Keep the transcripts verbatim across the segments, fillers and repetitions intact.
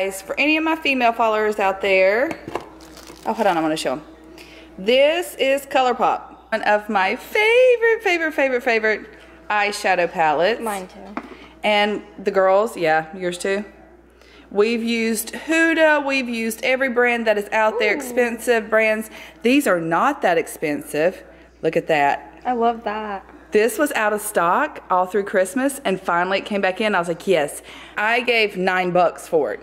Guys, for any of my female followers out there, oh, hold on, I want to show them. This is ColourPop, one of my favorite, favorite, favorite, favorite eyeshadow palettes. Mine too. And the girls, yeah, yours too. We've used Huda, we've used every brand that is out there, Ooh. expensive brands. These are not that expensive. Look at that. I love that. This was out of stock all through Christmas, and finally it came back in. I was like, yes. I gave nine bucks for it.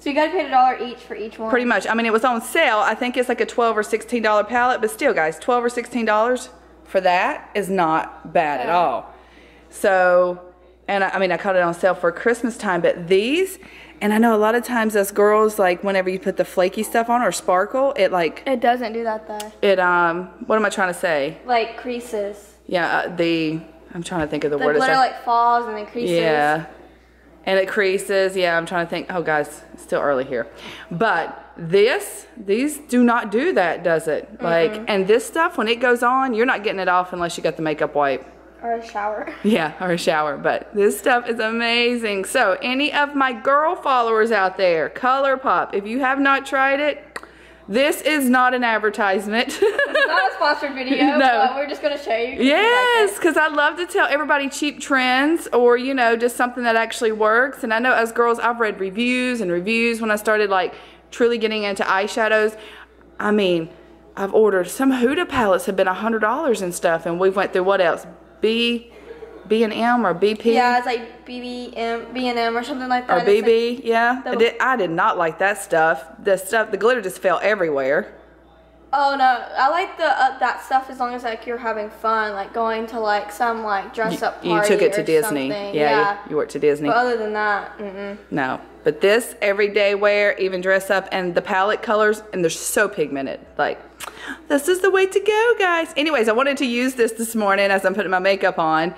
So you gotta pay a dollar each for each one? Pretty much. I mean, it was on sale. I think it's like a twelve or sixteen dollar palette, but still, guys, twelve or sixteen dollars for that is not bad yeah. at all. So, and I, I mean, I caught it on sale for Christmas time, but these, and I know a lot of times us girls, like whenever you put the flaky stuff on or sparkle, it like. It doesn't do that though. It, um, what am I trying to say? Like creases. Yeah, the, I'm trying to think of the, the word. The glitter like falls and then creases. Yeah, and it creases. Yeah, I'm trying to think. Oh, guys, it's still early here. But this, these do not do that, does it? Mm-hmm. Like, and this stuff, when it goes on, you're not getting it off unless you got the makeup wipe. Or a shower. Yeah, or a shower. But this stuff is amazing. So, any of my girl followers out there, ColourPop, if you have not tried it, this is not an advertisement. It's not a sponsored video, no. But we're just going to show you. Yes, because like I love to tell everybody cheap trends or, you know, just something that actually works. And I know as girls, I've read reviews and reviews when I started, like, truly getting into eyeshadows. I mean, I've ordered some Huda palettes have been a hundred dollars and stuff. And we went through what else? B, B and M or B P? Yeah, it's like B B M, B and M or something like that. Or B B, like, yeah. I did, I did not like that stuff. The stuff, the glitter just fell everywhere. Oh no, I like the uh, that stuff as long as like you're having fun, like going to like some like dress up party. You took it to Disney, yeah, yeah. You, you worked to Disney. But other than that, mm-mm. no. But this everyday wear, even dress up, and the palette colors, and they're so pigmented. Like, this is the way to go, guys. Anyways, I wanted to use this this morning as I'm putting my makeup on.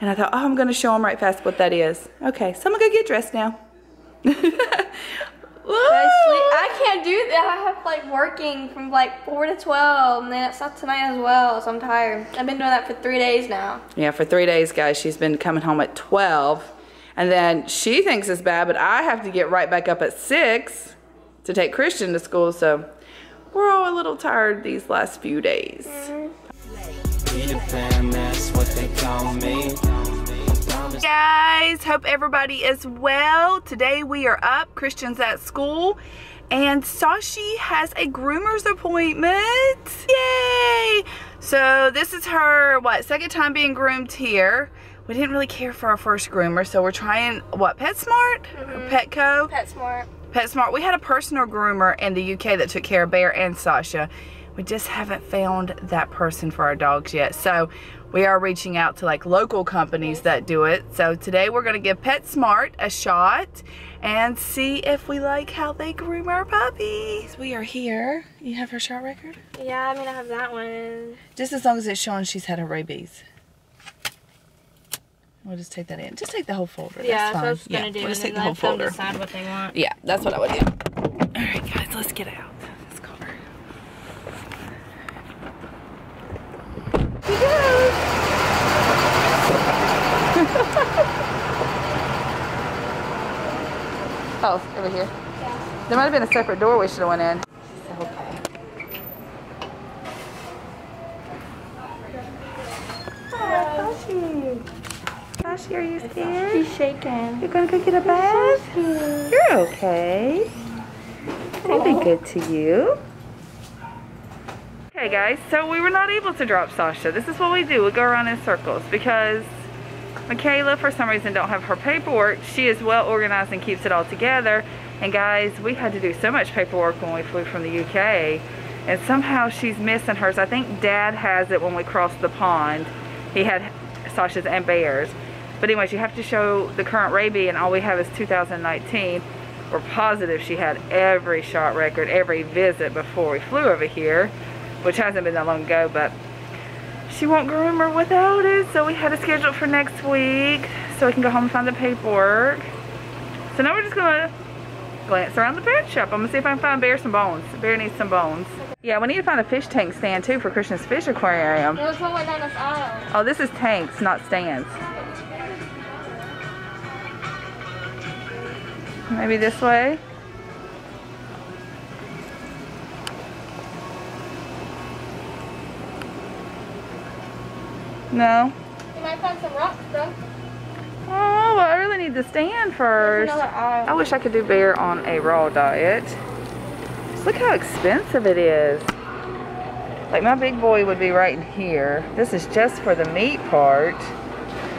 And I thought, oh, I'm going to show them right fast what that is. Okay, so I'm going to go get dressed now. I can't do that. I have like working from like four to twelve, and then it's not tonight as well, so I'm tired. I've been doing that for three days now. Yeah, for three days, guys. She's been coming home at twelve, and then she thinks it's bad, but I have to get right back up at six to take Christian to school, so we're all a little tired these last few days. Mm-hmm. Guys, hope everybody is well. Today we are up. Christian's at school, and Sashi has a groomer's appointment. Yay! So this is her what second time being groomed here. We didn't really care for our first groomer, so we're trying what PetSmart, mm-hmm. or Petco, PetSmart, PetSmart. We had a personal groomer in the U K that took care of Bear and Sasha. We just haven't found that person for our dogs yet. So we are reaching out to like local companies that do it. So today we're gonna give PetSmart a shot and see if we like how they groom our puppies. We are here. You have her shot record? Yeah, I mean I have that one. Just as long as it's showing she's had her rabies. We'll just take that in. Just take the whole folder. Yeah, that's fine. That's what I was gonna do. We'll just take the whole folder. Decide what they want. Yeah, that's what I would do. All right, guys, let's get out. She goes. Oh, over here. Yeah. There might have been a separate door we should have went in. Okay. Oh, Sashi. Sashi, are you scared? She's shaking. You're gonna go get a bath? So you're okay. They've been good to you. Hey guys, so we were not able to drop Sasha. This is what we do, we go around in circles because Michaela, for some reason, don't have her paperwork. She is well organized and keeps it all together. And guys, we had to do so much paperwork when we flew from the U K. And somehow she's missing hers. I think Dad has it when we crossed the pond. He had Sasha's and Bear's. But anyways, you have to show the current rabies, and all we have is two thousand nineteen. We're positive she had every shot record, every visit before we flew over here, which hasn't been that long ago, but she won't groom her without it, so we had it scheduled for next week so we can go home and find the paperwork. So now we're just gonna glance around the pet shop. I'm gonna see if I can find Bear some bones. Bear needs some bones. Yeah, we need to find a fish tank stand too for Christian's fish aquarium. There was one way down this aisle. Oh, this is tanks, not stands. Maybe this way? No? You might find some rocks though. Oh, but I really need the stand first. I wish I could do bear on a raw diet. Just look how expensive it is. Like my big boy would be right in here. This is just for the meat part.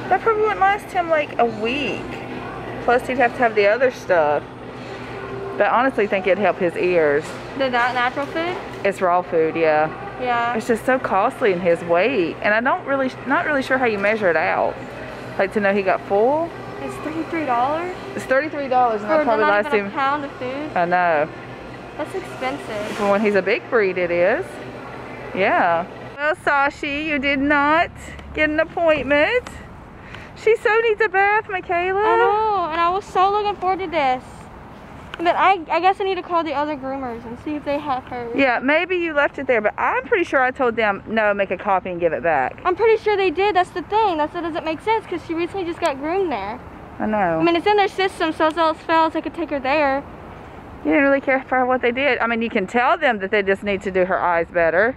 That probably wouldn't last him like a week. Plus he'd have to have the other stuff. But I honestly think it'd help his ears. Is that natural food? It's raw food, yeah. Yeah. It's just so costly in his weight. And I don't really, not really sure how you measure it out. Like to know he got full. It's thirty-three dollars? It's thirty-three dollars and that probably lasts him. For a pound of food? I know. That's expensive. For when he's a big breed it is. Yeah. Well, Sashi, you did not get an appointment. She so needs a bath, Michaela. I know, and I was so looking forward to this. But I, I guess I need to call the other groomers and see if they have hers. Yeah, maybe you left it there, but I'm pretty sure I told them, no, make a copy and give it back. I'm pretty sure they did. That's the thing. That's what doesn't make sense, because she recently just got groomed there. I know. I mean, it's in their system, so as all else fails, I could take her there. You didn't really care for what they did. I mean, you can tell them that they just need to do her eyes better.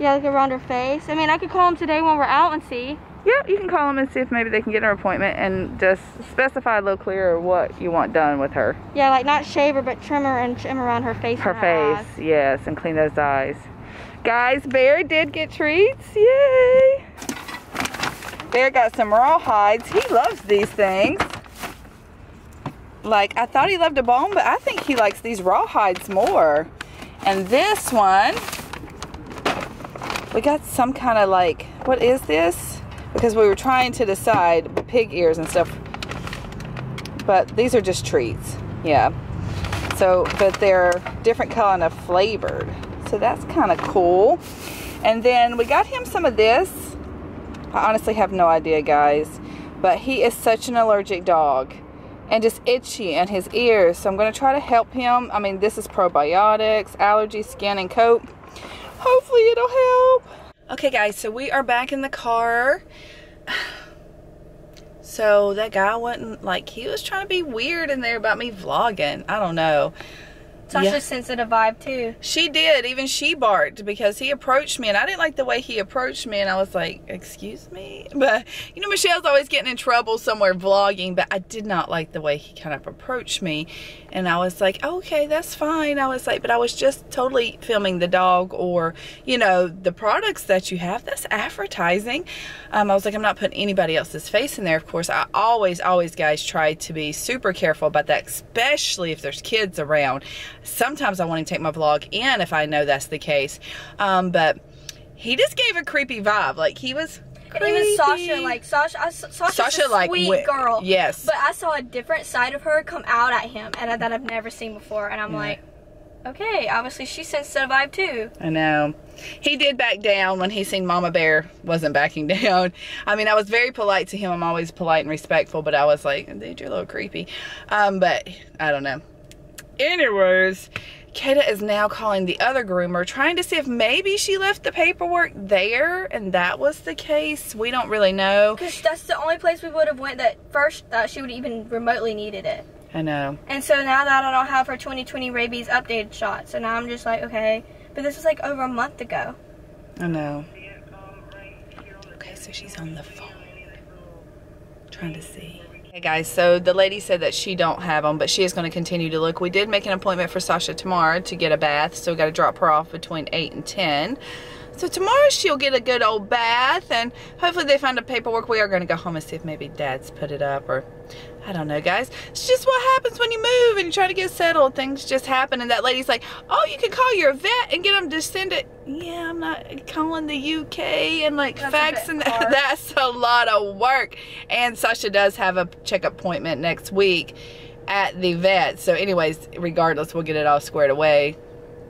Yeah, like around her face. I mean, I could call them today when we're out and see. Yeah, you can call them and see if maybe they can get an appointment and just specify a little clearer what you want done with her. Yeah, like not shave her, but trim her and trim around her face. Her, her face, eyes. Yes, and clean those eyes. Guys, Bear did get treats. Yay! Bear got some raw hides. He loves these things. Like, I thought he loved a bone, but I think he likes these raw hides more. And this one, we got some kind of like, what is this? Because we were trying to decide pig ears and stuff, but these are just treats. Yeah, so but they're different kind of flavored, so that's kind of cool. And then we got him some of this. I honestly have no idea, guys, but he is such an allergic dog and just itchy in his ears, so I'm going to try to help him. I mean, this is probiotics, allergy, skin and coat. Hopefully it'll help. Okay guys, so we are back in the car. So that guy wasn't, like, he was trying to be weird in there about me vlogging. I don't know. Tasha yeah. Sensed a vibe too. She did. Even she barked because he approached me and I didn't like the way he approached me and I was like, excuse me? But, you know, Michelle's always getting in trouble somewhere vlogging, but I did not like the way he kind of approached me. And I was like, okay, that's fine. I was like, but I was just totally filming the dog or, you know, the products that you have. That's advertising. Um, I was like, I'm not putting anybody else's face in there. Of course, I always, always, guys, try to be super careful about that, especially if there's kids around. Sometimes I want to take my vlog in if I know that's the case. Um, but he just gave a creepy vibe. Like, he was creepy. And even Sasha, like, Sasha, I, Sasha's Sasha, a like, sweet girl. Yes. But I saw a different side of her come out at him and I, that I've never seen before. And I'm yeah. like, okay, obviously she sensed a vibe too. I know. He did back down when he seen Mama Bear wasn't backing down. I mean, I was very polite to him. I'm always polite and respectful, but I was like, dude, you're a little creepy. Um, but I don't know. Anyways, Kata is now calling the other groomer, trying to see if maybe she left the paperwork there, and that was the case. We don't really know. Because that's the only place we would have went that first that she would even remotely needed it. I know. And so now that I don't have her twenty twenty rabies updated shot, so now I'm just like, okay. But this was like over a month ago. I know. Okay, so she's on the phone, trying to see. Hey guys, so the lady said that she don't have them, but she is going to continue to look. We did make an appointment for Sasha tomorrow to get a bath, so we got to drop her off between eight and ten. So tomorrow she'll get a good old bath, and hopefully they find the paperwork. We are going to go home and see if maybe Dad's put it up, or I don't know, guys. It's just what happens when you move and you try to get settled. Things just happen, and that lady's like, oh, you can call your vet and get them to send it. Yeah, I'm not calling the U K and like faxing. That's a lot of work. And Sasha does have a checkup appointment next week at the vet. So anyways, regardless, we'll get it all squared away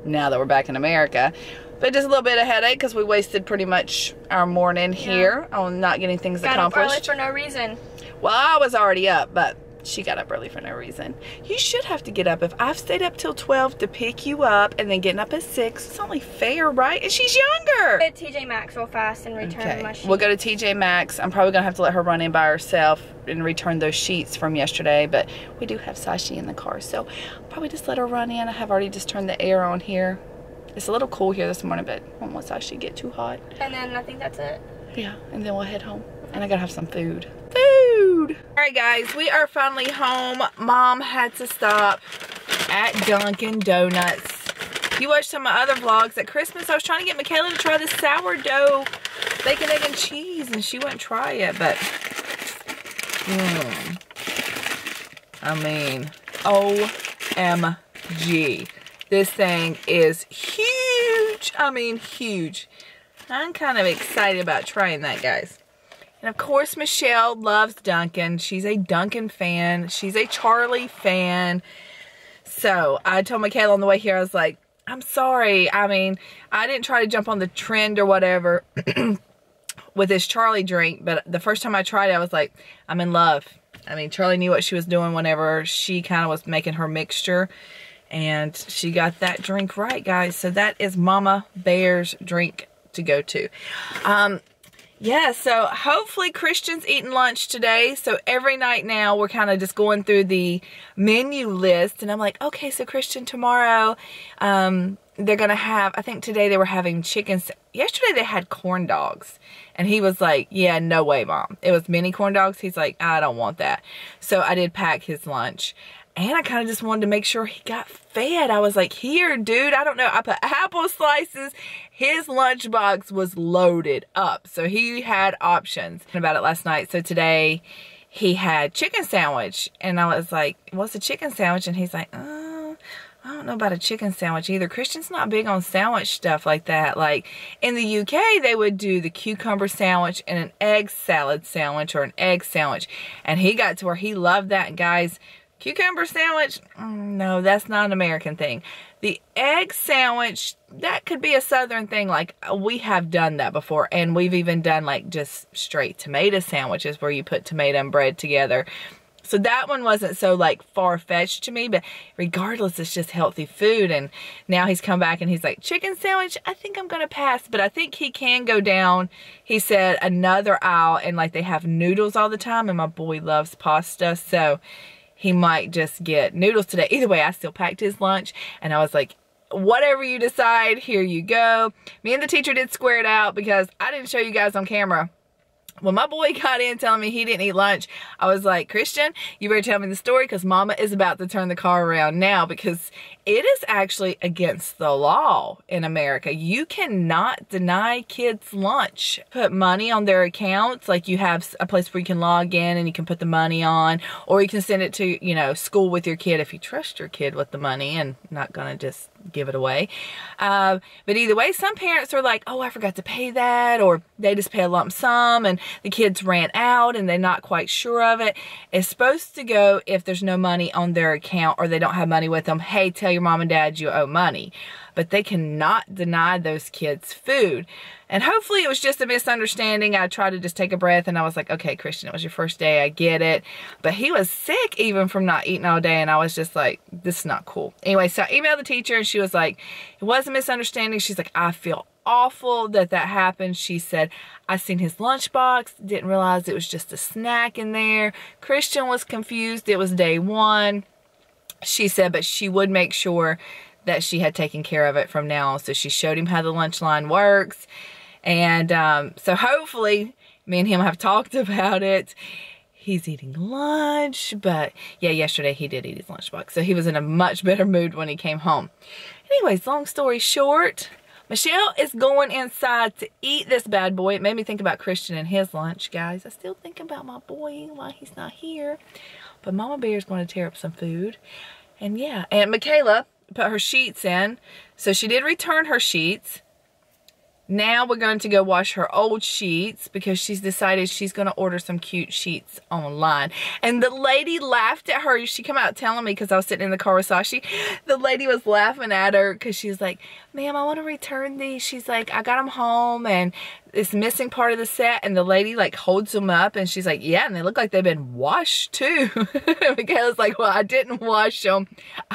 now that we're back in America. But just a little bit of headache because we wasted pretty much our morning yeah. here on not getting things got accomplished. Got up early for no reason. Well, I was already up, but she got up early for no reason. You should have to get up. If I've stayed up till twelve to pick you up and then getting up at six, it's only fair, right? And she's younger. Go to T J Maxx real fast and return okay. my sheets. We'll go to T J Maxx. I'm probably going to have to let her run in by herself and return those sheets from yesterday, but we do have Sashi in the car, so I'll probably just let her run in. I have already just turned the air on here. It's a little cool here this morning, but I don't want Sashi to get too hot. And then I think that's it. But yeah, and then we'll head home. And I gotta have some food. Food! Alright guys, we are finally home. Mom had to stop at Dunkin' Donuts. You watched some of my other vlogs at Christmas. I was trying to get Michaela to try this sourdough bacon, egg, and cheese, and she wouldn't try it, but mm, I mean, O M G. This thing is huge. I mean, huge. I'm kind of excited about trying that, guys. And of course, Michelle loves Dunkin'. She's a Dunkin' fan. She's a Charlie fan. So I told Michaela on the way here, I was like, I'm sorry. I mean, I didn't try to jump on the trend or whatever with this Charlie drink, but the first time I tried it, I was like, I'm in love. I mean, Charlie knew what she was doing whenever she kind of was making her mixture, and she got that drink right, guys. So that is Mama Bear's drink to go to. Um, yeah, so hopefully Christian's eating lunch today. So every night now we're kind of just going through the menu list, and I'm like, okay, so Christian tomorrow, um, they're gonna have, I think today they were having chicken. Yesterday they had corn dogs, and he was like, yeah, no way, Mom. It was mini corn dogs. He's like, I don't want that. So I did pack his lunch, and I kind of just wanted to make sure he got fed. I was like, here, dude, I don't know. I put apple slices. His lunchbox was loaded up, so he had options. About it last night. So today he had chicken sandwich, and I was like, what's a chicken sandwich? And he's like, uh, I don't know about a chicken sandwich either. Christian's not big on sandwich stuff like that. Like in the U K, they would do the cucumber sandwich and an egg salad sandwich or an egg sandwich, and he got to where he loved that. And guys, cucumber sandwich, no, that's not an American thing. The egg sandwich, that could be a Southern thing. Like, we have done that before, and we've even done like just straight tomato sandwiches where you put tomato and bread together. So that one wasn't so like far-fetched to me, but regardless, it's just healthy food. And now he's come back and he's like, chicken sandwich, I think I'm gonna pass. But I think he can go down, he said, another aisle, and like they have noodles all the time, and my boy loves pasta, so he might just get noodles today. Either way, I still packed his lunch, and I was like, whatever you decide, here you go. Me and the teacher did square it out because I didn't show you guys on camera. When my boy got in telling me he didn't eat lunch, I was like, Christian, you better tell me the story because Mama is about to turn the car around now, because it is actually against the law in America. You cannot deny kids lunch. Put money on their accounts. Like, you have a place where you can log in and you can put the money on, or you can send it to, you know, school with your kid if you trust your kid with the money and not gonna just give it away. Uh, but either way, some parents are like, oh, I forgot to pay that, or they just pay a lump sum and the kids ran out and they're not quite sure of it. It's supposed to go, if there's no money on their account or they don't have money with them, hey, tell your mom and dad you owe money. But they cannot deny those kids food. And hopefully it was just a misunderstanding. I tried to just take a breath, and I was like, okay, Christian, it was your first day, I get it. But he was sick even from not eating all day, and I was just like, this is not cool. Anyway, so I emailed the teacher, and she was like, it was a misunderstanding. She's like, I feel awful that that happened. She said, I seen his lunchbox, didn't realize it was just a snack in there. Christian was confused. It was day one. She said, but she would make sure that she had taken care of it from now on. So she showed him how the lunch line works. And um, so hopefully, me and him have talked about it. He's eating lunch, but yeah, yesterday he did eat his lunchbox. So he was in a much better mood when he came home. Anyways, long story short, Michelle is going inside to eat this bad boy. It made me think about Christian and his lunch, guys. I still think about my boy while he's not here. But Mama Bear's going to tear up some food. And yeah, and Michaela put her sheets in. So she did return her sheets. Now we're going to go wash her old sheets because she's decided she's going to order some cute sheets online. And the lady laughed at her. She came out telling me because I was sitting in the car with Sashi. The lady was laughing at her because she was like, ma'am, I want to return these. She's like, I got them home and it's missing part of the set. And the lady like holds them up and she's like, yeah, and they look like they've been washed too. Michaela's like, well, I didn't wash them.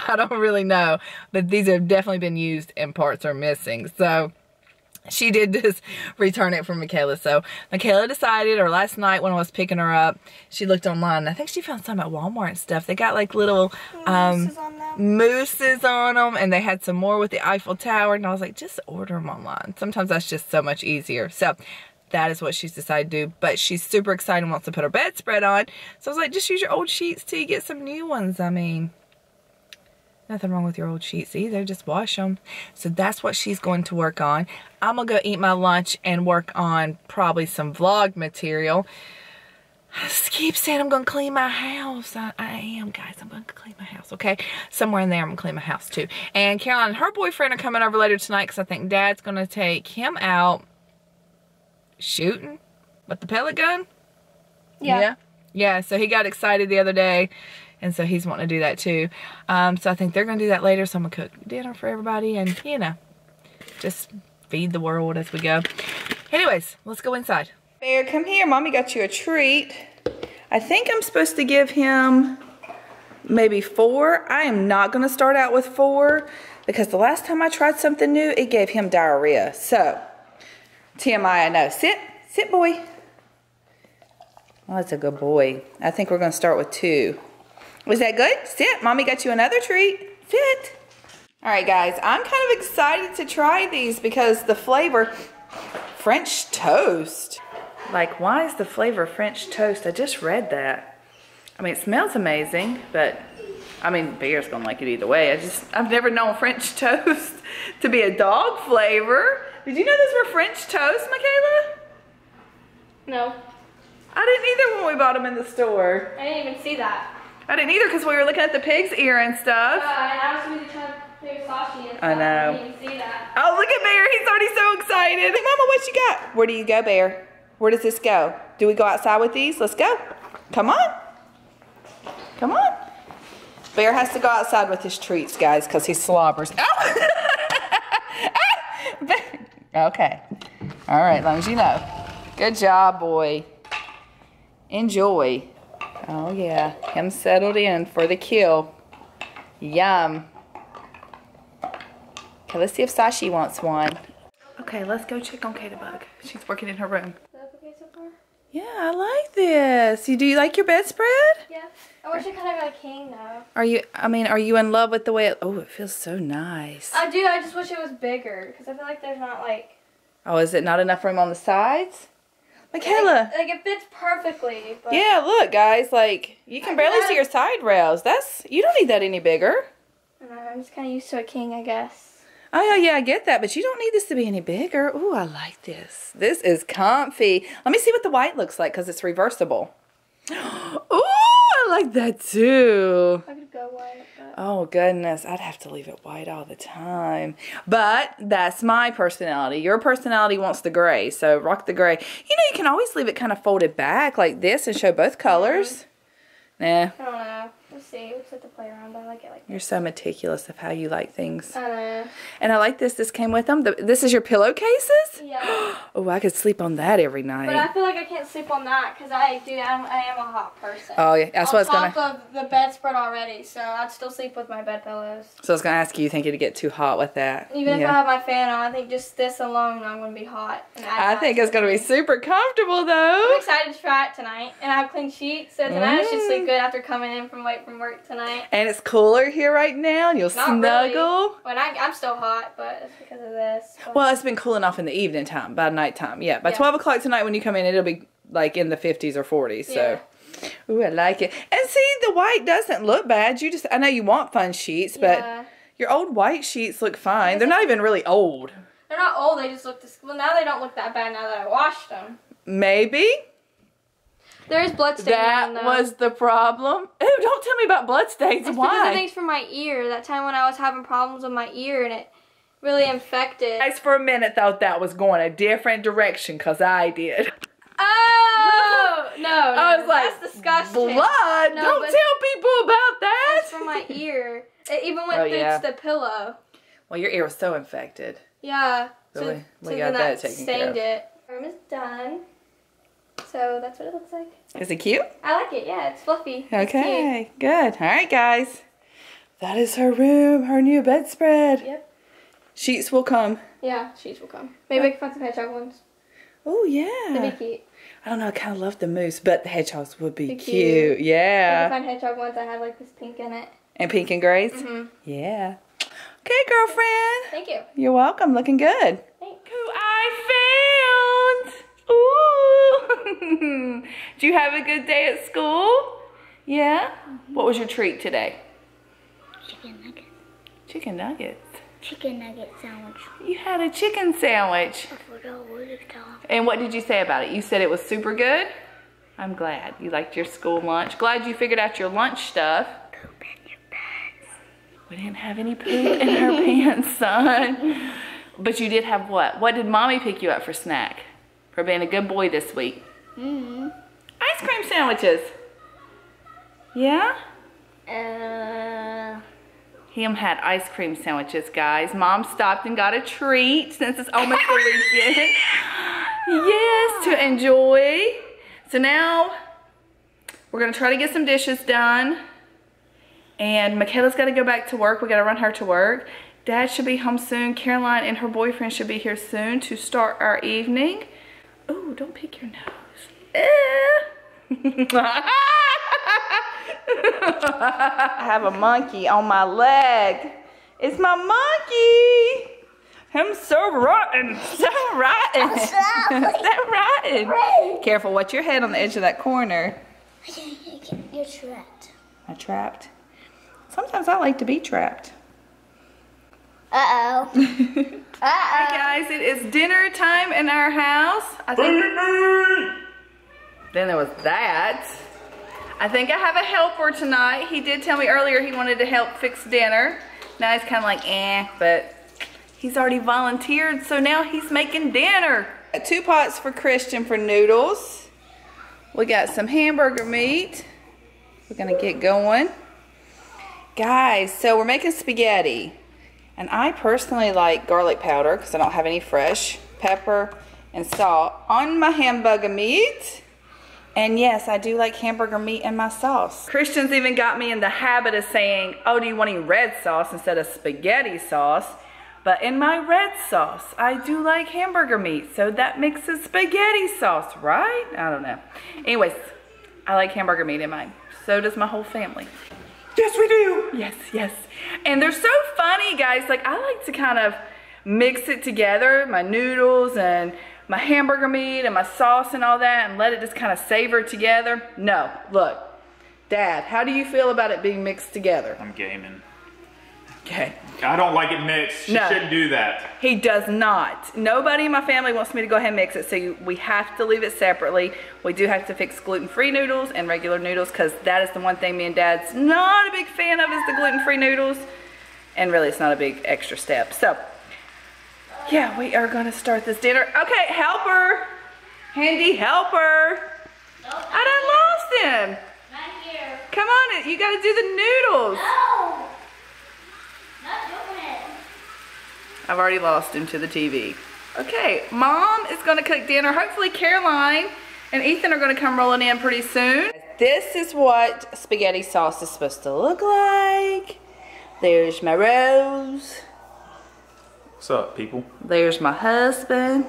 I don't really know. But these have definitely been used and parts are missing. So she did just return it from Michaela. So Michaela decided, or last night when I was picking her up, she looked online. I think she found some at Walmart and stuff. They got like little um, mousses on them, and they had some more with the Eiffel Tower. And I was like, just order them online. Sometimes that's just so much easier. So that is what she's decided to do. But she's super excited and wants to put her bedspread on. So I was like, just use your old sheets till you get some new ones. I mean, nothing wrong with your old sheets either. Just wash them. So that's what she's going to work on. I'm going to go eat my lunch and work on probably some vlog material. I just keep saying I'm going to clean my house. I, I am, guys. I'm going to clean my house, okay? Somewhere in there, I'm going to clean my house, too. And Caroline and her boyfriend are coming over later tonight because I think Dad's going to take him out shooting with the pellet gun. Yeah. Yeah, yeah, so he got excited the other day. And so he's wanting to do that too. Um, so I think they're going to do that later. So I'm going to cook dinner for everybody and, you know, just feed the world as we go. Anyways, let's go inside. Bear, come here. Mommy got you a treat. I think I'm supposed to give him maybe four. I am not going to start out with four because the last time I tried something new, it gave him diarrhea. So, T M I, I know. Sit. Sit, boy. Well, that's a good boy. I think we're going to start with two. Was that good? Sit. Mommy got you another treat. Sit. All right, guys. I'm kind of excited to try these because the flavor, French toast. Like, why is the flavor French toast? I just read that. I mean, it smells amazing, but, I mean, Bear's going to like it either way. I just, I've never known French toast to be a dog flavor. Did you know those were French toast, Michaela? No. I didn't either when we bought them in the store. I didn't even see that. I didn't either because we were looking at the pig's ear and stuff. Uh, and I was going to try to play Sashi and stuff. I know. I didn't even see that. Oh, look at Bear. He's already so excited. Hey, Mama, what you got? Where do you go, Bear? Where does this go? Do we go outside with these? Let's go. Come on. Come on. Bear has to go outside with his treats, guys, because he slobbers. Oh! Okay. All right, as long as you know. Good job, boy. Enjoy. Oh yeah, him settled in for the kill. Yum. Okay, let's see if Sashi wants one. Okay, let's go check on Katebug. She's working in her room. Is that okay so far? Yeah, I like this. You, do you like your bedspread? Yeah. I wish I kind of got a king though. Are you, I mean, are you in love with the way it, oh, it feels so nice. I do, I just wish it was bigger because I feel like there's not like. Oh, is it not enough room on the sides? Michaela. Like, like, it fits perfectly. But yeah, look, guys. Like, you can I barely see your side rails. That's, you don't need that any bigger. Uh, I'm just kind of used to a king, I guess. Oh, yeah, I get that. But you don't need this to be any bigger. Ooh, I like this. This is comfy. Let me see what the white looks like because it's reversible. Ooh, I like that, too. I could go white. But... Oh, goodness. I'd have to leave it white all the time. But that's my personality. Your personality wants the gray, so rock the gray. You know, you can always leave it kind of folded back like this and show both colors. Mm-hmm. Nah. I don't know. We'll see. We'll set the play around, but I like it like this. You're so meticulous of how you like things. I know. And I like this. This came with them. The, this is your pillowcases? Yeah. Oh, I could sleep on that every night. But I feel like I can't sleep on that because I do. I'm, I am a hot person. Oh, yeah. That's what I was going to. On top of the bedspread already, so I'd still sleep with my bed pillows. So I was going to ask you, you think it'd get too hot with that? Even yeah. if I have my fan on, I think just this alone, I'm going to be hot. And I, I think it's going to be super comfortable, though. I'm excited to try it tonight. And I have clean sheets, so tonight mm. I should sleep good after coming in from like from work tonight. And it's cooler here right now and you'll Not snuggle. Really. When I, I'm still hot, but it's because of this. But. Well, it's been cooling off in the evening time, by nighttime. Yeah, by yeah. twelve o'clock tonight when you come in, it'll be like in the fifties or forties. So, yeah. Ooh, I like it. And see, the white doesn't look bad. You just, I know you want fun sheets, but yeah. your old white sheets look fine. They're not even really old. They're not old. They just look, this, well, now they don't look that bad now that I washed them. Maybe. There is blood stains. That on was the problem. Ew, don't tell me about blood stains. It's Why? Because of things from my ear. That time when I was having problems with my ear and it really infected. I for a minute thought that was going a different direction because I did. Oh no! no I was like, that's disgusting. Blood? No, don't tell people about that. It's from my ear. It even went oh, through yeah. the pillow. Well, your ear was so infected. Yeah. So, so we, we got that, that taken care of. It. Room is done. So that's what it looks like. Is it cute? I like it. Yeah, it's fluffy. Okay, it's good. All right, guys. That is her room, her new bedspread. Yep. Sheets will come. Yeah, sheets will come. Maybe I can find some hedgehog ones. Oh, yeah. They'd be cute. I don't know. I kind of love the moose, but the hedgehogs would be, be cute. cute. Yeah. I can find hedgehog ones that have like this pink in it. And pink and grays? Mm-hmm. Yeah. Okay, girlfriend. Thank you. You're welcome. Looking good. Thanks. Who I found. Ooh. Do you have a good day at school? Yeah? Mm-hmm. What was your treat today? Chicken nuggets. Chicken nuggets? Chicken nugget sandwich. You had a chicken sandwich. I forgot what it was. And what did you say about it? You said it was super good? I'm glad. You liked your school lunch. Glad you figured out your lunch stuff. Poop in your pants. We didn't have any poop in her pants, son. But you did have what? What did Mommy pick you up for snack? For being a good boy this week? Mm-hmm. Ice cream sandwiches. Yeah? Uh... Him had ice cream sandwiches, guys. Mom stopped and got a treat since it's almost the weekend. Yes, to enjoy. So now we're gonna try to get some dishes done. And Michaela's gotta go back to work. We gotta run her to work. Dad should be home soon. Caroline and her boyfriend should be here soon to start our evening. Oh, don't pick your nose. Eh. I have a monkey on my leg. It's my monkey. I'm so rotten. So rotten. So rotten. Careful, watch your head on the edge of that corner. You're trapped. I'm trapped. Sometimes I like to be trapped. Uh-oh. Uh-oh. Hey guys, it is dinner time in our house. I think then there was that. I think I have a helper tonight. He did tell me earlier he wanted to help fix dinner. Now he's kind of like, eh, but he's already volunteered, so now he's making dinner. Two pots for Christian for noodles. We got some hamburger meat. We're gonna get going. Guys, so we're making spaghetti. And I personally like garlic powder because I don't have any fresh pepper and salt on my hamburger meat. And yes, I do like hamburger meat in my sauce. Christian's even got me in the habit of saying, oh, do you want any red sauce instead of spaghetti sauce? But in my red sauce, I do like hamburger meat, so that makes a spaghetti sauce, right? I don't know. Anyways, I like hamburger meat in mine. So does my whole family. Yes, we do. Yes, yes. And they're so funny, guys. Like, I like to kind of mix it together, my noodles and my hamburger meat and my sauce and all that, and let it just kind of savor together. No, look, Dad, how do you feel about it being mixed together? I'm gaming. Okay. I don't like it mixed. She no, shouldn't do that. He does not. Nobody in my family wants me to go ahead and mix it, so we have to leave it separately. We do have to fix gluten-free noodles and regular noodles, because that is the one thing me and Dad's not a big fan of, is the gluten-free noodles. And really, it's not a big extra step. So. Yeah, we are gonna start this dinner. Okay, helper. Handy helper. Nope, I done lost him. Not here. Come on, you gotta do the noodles. No. Not doing it. I've already lost him to the T V. Okay, Mom is gonna cook dinner. Hopefully Caroline and Ethan are gonna come rolling in pretty soon. This is what spaghetti sauce is supposed to look like. There's my rose. What's up, people? There's my husband.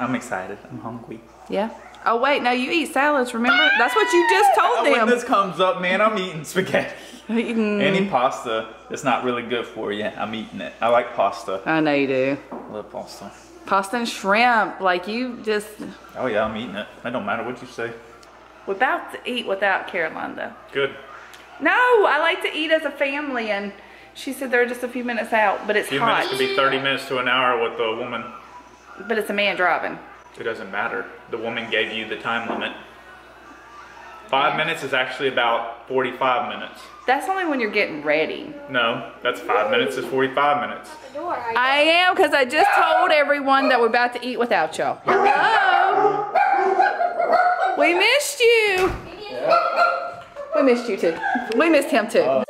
I'm excited. I'm hungry. Yeah. Oh, wait. No, you eat salads, remember? That's what you just told them. When this comes up, man, I'm eating spaghetti. Eating. Any pasta that's not really good for you, I'm eating it. I like pasta. I know you do. I love pasta. Pasta and shrimp. Like, you just... Oh, yeah, I'm eating it. It don't matter what you say. We're about to eat without Caroline, though. Good. No, I like to eat as a family, and... She said they're just a few minutes out, but it's hot. A few minutes could be thirty minutes to an hour with the woman. But it's a man driving. It doesn't matter. The woman gave you the time limit. Five yeah. minutes is actually about forty-five minutes. That's only when you're getting ready. No, that's five minutes is forty-five minutes. I am, because I just told everyone that we're about to eat without y'all. Hello? We missed you. Yeah. We missed you too. We missed him too. Uh,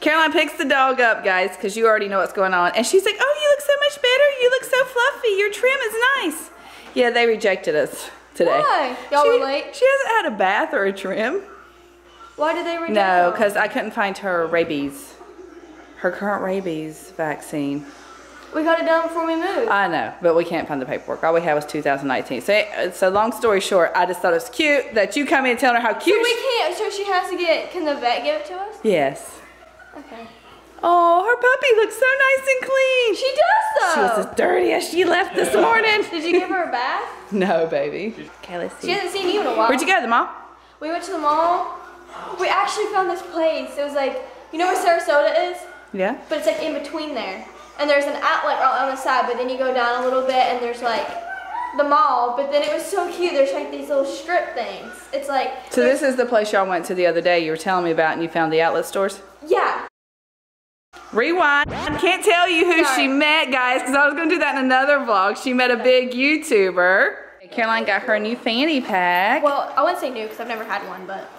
Caroline picks the dog up, guys, because you already know what's going on. And she's like, oh, you look so much better. You look so fluffy. Your trim is nice. Yeah, they rejected us today. Why? Y'all were late? She hasn't had a bath or a trim. Why did they reject her? No, because I couldn't find her rabies, her current rabies vaccine. We got it done before we moved. I know, but we can't find the paperwork. All we had was two thousand nineteen. So, so long story short, I just thought it was cute that you come in and tell her how cute. So we can't, so she has to get, can the vet give it to us? Yes. Okay. Oh, her puppy looks so nice and clean. She does, though. She was as dirty as she left this morning. Did you give her a bath? No, baby. Okay, let's see. She hasn't seen you in a while. Where'd you go, the mall? We went to the mall. We actually found this place. It was like, you know where Sarasota is? Yeah. But it's like in between there. And there's an outlet right on the side, but then you go down a little bit and there's like the mall, but then it was so cute. There's like these little strip things. It's like. So this is the place y'all went to the other day you were telling me about and you found the outlet stores? Yeah. Rewind. I can't tell you who Sorry. she met, guys, because I was going to do that in another vlog. She met a big YouTuber. Caroline got her new fanny pack. Well, I wouldn't say new because I've never had one, but.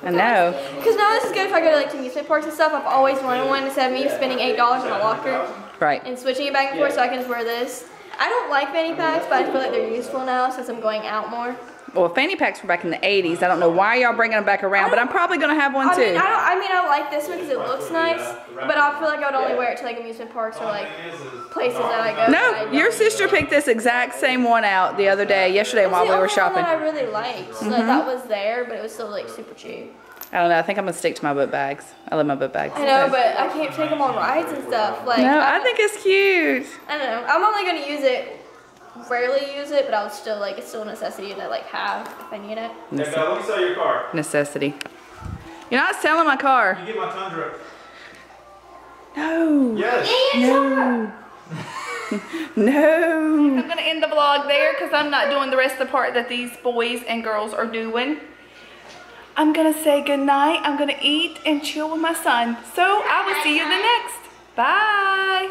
I know. Because now this is good if I go to like amusement parks and stuff. I've always wanted one instead of me spending eight dollars on a locker. Right. And switching it back and forth so I can just wear this. I don't like fanny packs, but I feel like they're useful now since I'm going out more. Well, fanny packs were back in the eighties. I don't know why y'all bringing them back around, but I'm probably going to have one I too. Mean, I, don't, I mean, I like this one because it looks nice, but I feel like I would only wear it to like amusement parks or like places that I go. No, your sister picked this exact same one out the other day, yesterday while we were shopping. It's the only one that I really liked. So mm-hmm. that was there, but it was still like super cheap. I don't know. I think I'm going to stick to my book bags. I love my book bags. I know, but I can't take them on rides and stuff. Like, no, I, I think it's cute. I don't know. I'm only going to use it, rarely use it, but I would still, like, it's still a necessity to, like, have if I need it. Necessity. Hey, let me sell your car. Necessity. You're not selling my car. You get my Tundra. No. Yes. No. No. I'm going to end the vlog there because I'm not doing the rest of the part that these boys and girls are doing. I'm gonna say goodnight. I'm gonna eat and chill with my son. So I will see you the next. Bye.